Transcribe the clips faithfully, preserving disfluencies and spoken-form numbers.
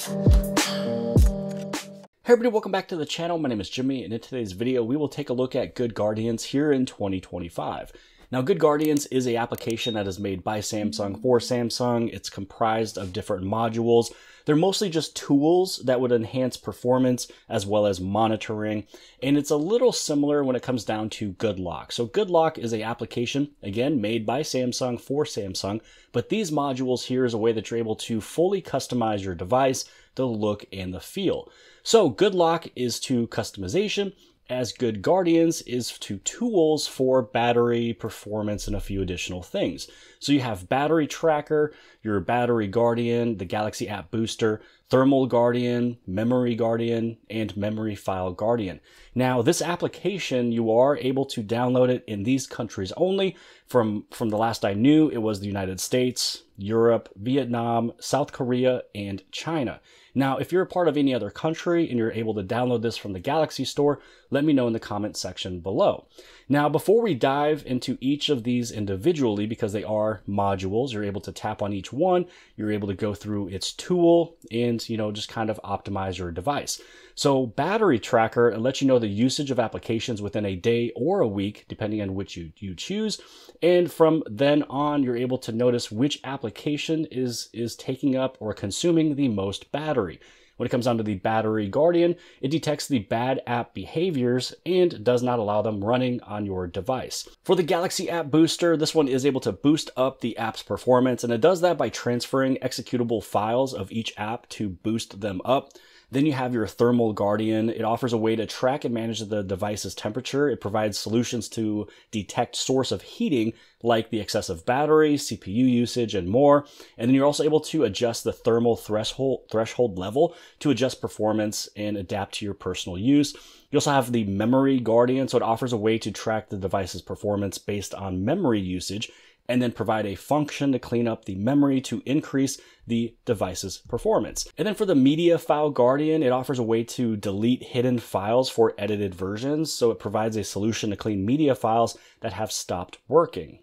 Hey everybody, welcome back to the channel. My name is Jimmy, and in today's video we will take a look at Good Guardians here in twenty twenty-five. Now, Good Guardians is an application that is made by Samsung for Samsung. It's comprised of different modules. They're mostly just tools that would enhance performance as well as monitoring. And it's a little similar when it comes down to Good Lock. So Good Lock is an application, again, made by Samsung for Samsung. But these modules here is a way that you're able to fully customize your device, the look and the feel. So Good Lock is to customization, as Good Guardians is to tools for battery performance and a few additional things. So you have Battery Tracker, your Battery Guardian, the Galaxy App Booster, Thermal Guardian, Memory Guardian, and Memory File Guardian. Now, this application, you are able to download it in these countries only. From, from the last I knew, it was the United States, Europe, Vietnam, South Korea, and China. Now, if you're a part of any other country and you're able to download this from the Galaxy Store, let me know in the comment section below. Now, before we dive into each of these individually, because they are modules, you're able to tap on each one, you're able to go through its tool and, you know, just kind of optimize your device. So Battery Tracker lets you know the usage of applications within a day or a week, depending on which you, you choose. And from then on, you're able to notice which application is, is taking up or consuming the most battery. When it comes down to the Battery Guardian, it detects the bad app behaviors and does not allow them running on your device. For the Galaxy App Booster, this one is able to boost up the app's performance, and it does that by transferring executable files of each app to boost them up. Then you have your Thermal Guardian. It offers a way to track and manage the device's temperature. It provides solutions to detect source of heating, like the excessive battery, C P U usage, and more. And then you're also able to adjust the thermal threshold, threshold level to adjust performance and adapt to your personal use. You also have the Memory Guardian, so it offers a way to track the device's performance based on memory usage, and then provide a function to clean up the memory to increase the device's performance. And then for the Media File Guardian, it offers a way to delete hidden files for edited versions, so it provides a solution to clean media files that have stopped working.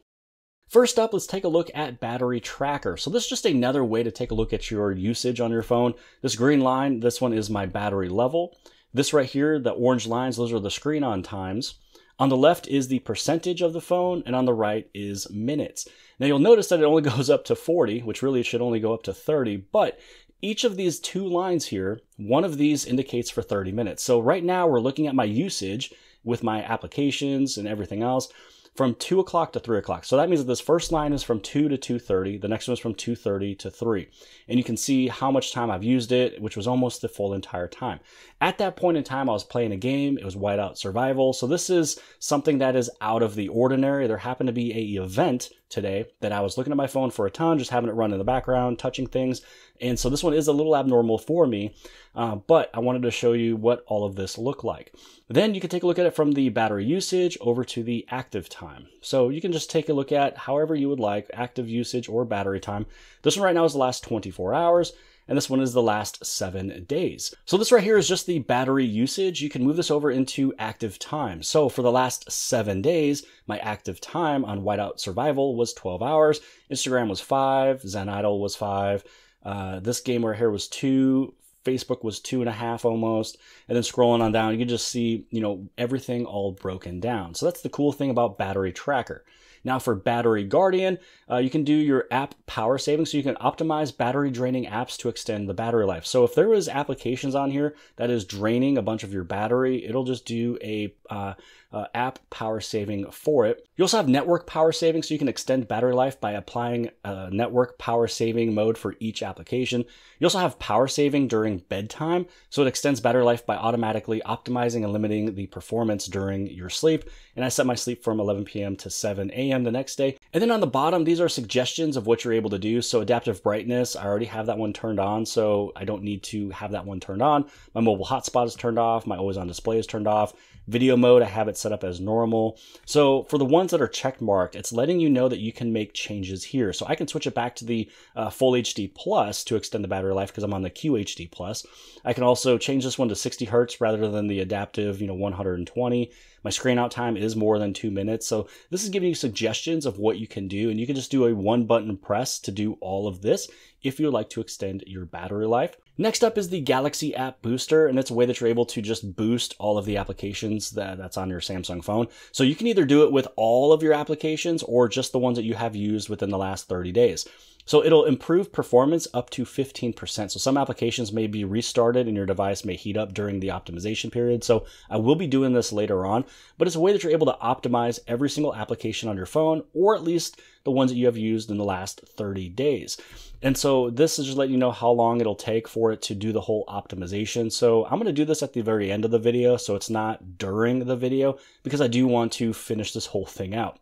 First up, let's take a look at Battery Tracker. So this is just another way to take a look at your usage on your phone. This green line, this one is my battery level. This right here, the orange lines, those are the screen on times. On the left is the percentage of the phone, and on the right is minutes. Now you'll notice that it only goes up to forty, which really should only go up to thirty, but each of these two lines here, one of these indicates for thirty minutes. So right now we're looking at my usage with my applications and everything else from two o'clock to three o'clock. So that means that this first line is from two to two thirty, the next one is from two thirty to three. And you can see how much time I've used it, which was almost the full entire time. At that point in time, I was playing a game, it was Whiteout Survival. So this is something that is out of the ordinary. There happened to be an event today that I was looking at my phone for a ton, just having it run in the background, touching things. And so this one is a little abnormal for me, uh, but I wanted to show you what all of this looked like. Then you can take a look at it from the battery usage over to the active time. So you can just take a look at however you would like, active usage or battery time. This one right now is the last twenty-four hours. And this one is the last seven days. So this right here is just the battery usage. You can move this over into active time. So for the last seven days, my active time on Whiteout Survival was twelve hours. Instagram was five, Zen Idol was five. Uh, this game right here was two, Facebook was two and a half almost. And then scrolling on down, you can just see, you know, everything all broken down. So that's the cool thing about Battery Tracker. Now for Battery Guardian, uh, you can do your app power saving, so you can optimize battery draining apps to extend the battery life. So if there is applications on here that is draining a bunch of your battery, it'll just do a uh, uh, app power saving for it. You also have network power saving, so you can extend battery life by applying a network power saving mode for each application. You also have power saving during bedtime, so it extends battery life by automatically optimizing and limiting the performance during your sleep. And I set my sleep from eleven p m to seven a m the next day. And then on the bottom, these are suggestions of what you're able to do. So adaptive brightness, I already have that one turned on, so I don't need to have that one turned on. My mobile hotspot is turned off. My always on display is turned off. Video mode, I have it set up as normal. So for the ones that are check marked, it's letting you know that you can make changes here. So I can switch it back to the uh, Full H D Plus to extend the battery life because I'm on the Q H D Plus. I can also change this one to sixty hertz rather than the adaptive, you know, one hundred twenty. My screen out time is more than two minutes. So this is giving you suggestions of what you can do, and you can just do a one button press to do all of this if you would like to extend your battery life. Next up is the Galaxy App Booster, and it's a way that you're able to just boost all of the applications that, that's on your Samsung phone. So you can either do it with all of your applications or just the ones that you have used within the last thirty days. So it'll improve performance up to fifteen percent. So some applications may be restarted and your device may heat up during the optimization period. So I will be doing this later on, but it's a way that you're able to optimize every single application on your phone, or at least the ones that you have used in the last thirty days. And so this is just letting you know how long it'll take for it to do the whole optimization. So I'm going to do this at the very end of the video, so it's not during the video, because I do want to finish this whole thing out.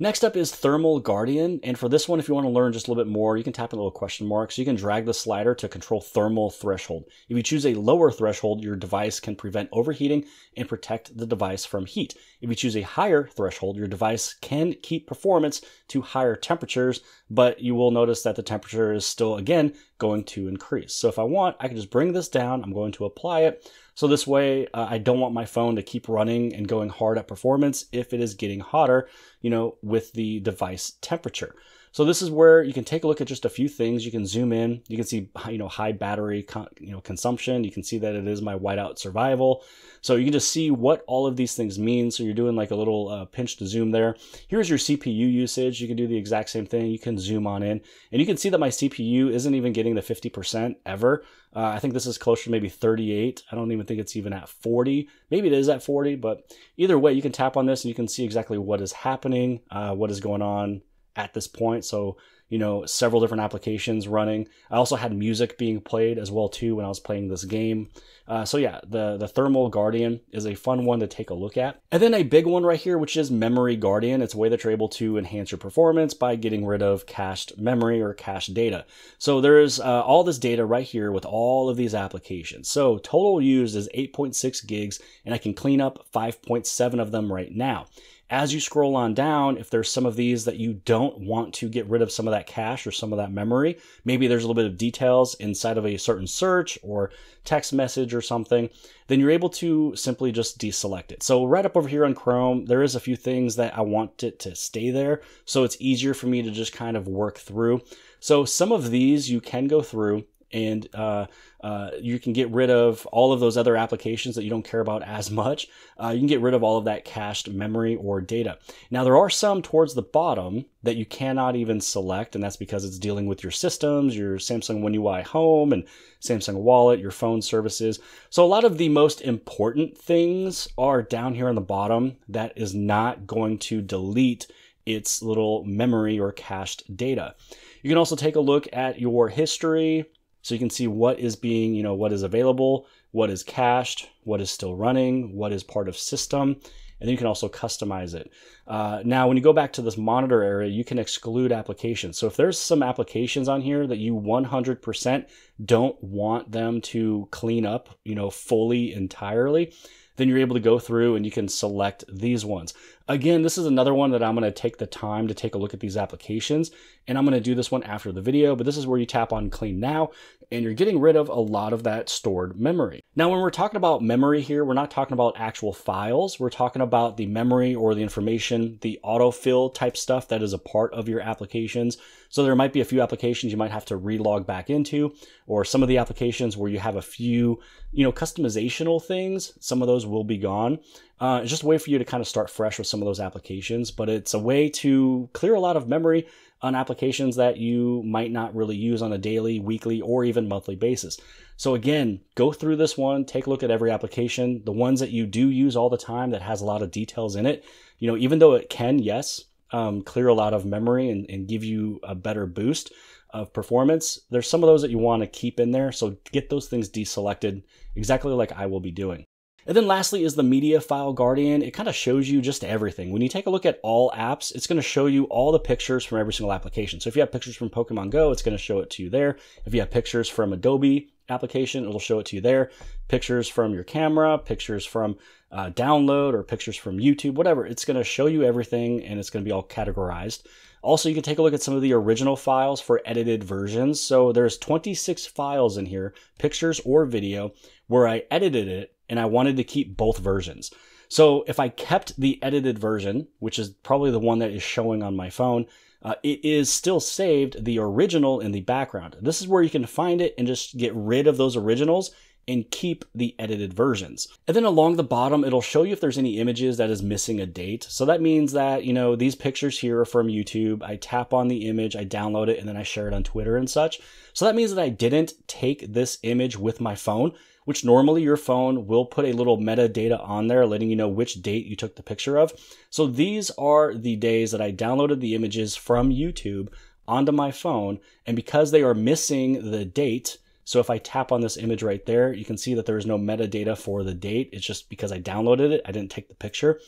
Next up is Thermal Guardian, and for this one, if you want to learn just a little bit more, you can tap a little question mark, so you can drag the slider to control thermal threshold. If you choose a lower threshold, your device can prevent overheating and protect the device from heat. If you choose a higher threshold, your device can keep performance to higher temperatures, but you will notice that the temperature is still, again, going to increase. So if I want, I can just bring this down. I'm going to apply it. So this way, uh, I don't want my phone to keep running and going hard at performance if it is getting hotter, you know, with the device temperature. So this is where you can take a look at just a few things. You can zoom in. You can see, you know, high battery con you know, consumption. You can see that it is my Whiteout Survival. So you can just see what all of these things mean. So you're doing like a little uh, pinch to zoom there. Here's your C P U usage. You can do the exact same thing. You can zoom on in, and you can see that my C P U isn't even getting the fifty percent ever. Uh, I think this is closer to maybe thirty-eight. I don't even think it's even at forty. Maybe it is at forty, but either way, you can tap on this and you can see exactly what is happening, uh, what is going on at this point. So, you know, several different applications running. I also had music being played as well too when I was playing this game. Uh, so yeah, the, the Thermal Guardian is a fun one to take a look at. And then a big one right here, which is Memory Guardian. It's a way that you're able to enhance your performance by getting rid of cached memory or cached data. So there's uh, all this data right here with all of these applications. So total used is eight point six gigs, and I can clean up five point seven of them right now. As you scroll on down, if there's some of these that you don't want to get rid of some of that cache or some of that memory, maybe there's a little bit of details inside of a certain search or text message or something, then you're able to simply just deselect it. So right up over here on Chrome, there is a few things that I want it to stay there, so it's easier for me to just kind of work through. So some of these you can go through and uh, uh, you can get rid of all of those other applications that you don't care about as much. Uh, you can get rid of all of that cached memory or data. Now, there are some towards the bottom that you cannot even select, and that's because it's dealing with your systems, your Samsung One U I Home and Samsung Wallet, your phone services. So a lot of the most important things are down here on the bottom that is not going to delete its little memory or cached data. You can also take a look at your history, so you can see what is being, you know, what is available, what is cached, what is still running, what is part of system, and then you can also customize it. Uh, now, when you go back to this monitor area, you can exclude applications. So if there's some applications on here that you one hundred percent don't want them to clean up, you know, fully entirely, then you're able to go through and you can select these ones. Again, this is another one that I'm going to take the time to take a look at these applications, and I'm going to do this one after the video, but this is where you tap on Clean Now, and you're getting rid of a lot of that stored memory. Now, when we're talking about memory here, we're not talking about actual files. We're talking about the memory or the information, the autofill type stuff that is a part of your applications. So there might be a few applications you might have to relog back into, or some of the applications where you have a few, you know, customizational things. Some of those will be gone. Uh, it's just a way for you to kind of start fresh with some of those applications, but it's a way to clear a lot of memory on applications that you might not really use on a daily, weekly, or even monthly basis. So again, go through this one, take a look at every application, the ones that you do use all the time that has a lot of details in it. You know, even though it can, yes, um, clear a lot of memory and, and give you a better boost of performance, there's some of those that you want to keep in there. So get those things deselected, exactly like I will be doing. And then lastly is the Media File Guardian. It kind of shows you just everything. When you take a look at all apps, it's going to show you all the pictures from every single application. So if you have pictures from Pokemon Go, it's going to show it to you there. If you have pictures from Adobe application, it'll show it to you there. Pictures from your camera, pictures from uh, download, or pictures from YouTube, whatever. It's going to show you everything, and it's going to be all categorized. Also, you can take a look at some of the original files for edited versions. So there's twenty-six files in here, pictures or video, where I edited it, and I wanted to keep both versions. So if I kept the edited version, which is probably the one that is showing on my phone, uh, it is still saved the original in the background. This is where you can find it and just get rid of those originals and keep the edited versions. And then along the bottom, it'll show you if there's any images that is missing a date. So that means that, you know, these pictures here are from YouTube. I tap on the image, I download it, and then I share it on Twitter and such. So that means that I didn't take this image with my phone, which normally your phone will put a little metadata on there letting you know which date you took the picture of. So these are the days that I downloaded the images from YouTube onto my phone. And because they are missing the date, so if I tap on this image right there, you can see that there is no metadata for the date. It's just because I downloaded it, I didn't take the picture.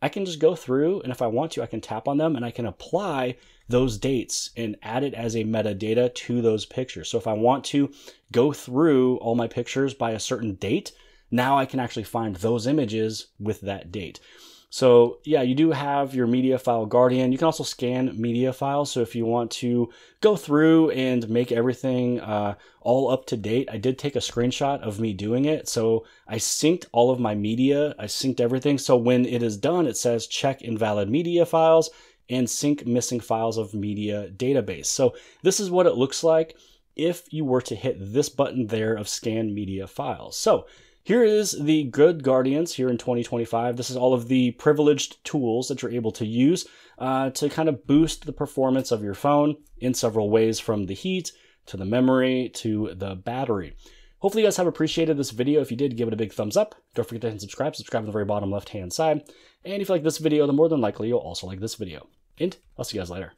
I can just go through, and if I want to, I can tap on them and I can apply those dates and add it as a metadata to those pictures. So if I want to go through all my pictures by a certain date, now I can actually find those images with that date. So yeah, you do have your Media File Guardian. You can also scan media files. So if you want to go through and make everything uh, all up to date, I did take a screenshot of me doing it. So I synced all of my media. I synced everything. So when it is done, it says check invalid media files and sync missing files of media database. So this is what it looks like if you were to hit this button there of scan media files. So here is the Good Guardians here in twenty twenty-five. This is all of the privileged tools that you're able to use uh, to kind of boost the performance of your phone in several ways, from the heat to the memory to the battery. Hopefully you guys have appreciated this video. If you did, give it a big thumbs up. Don't forget to hit subscribe. Subscribe on the very bottom left-hand side. And if you like this video, then more than likely you'll also like this video. And I'll see you guys later.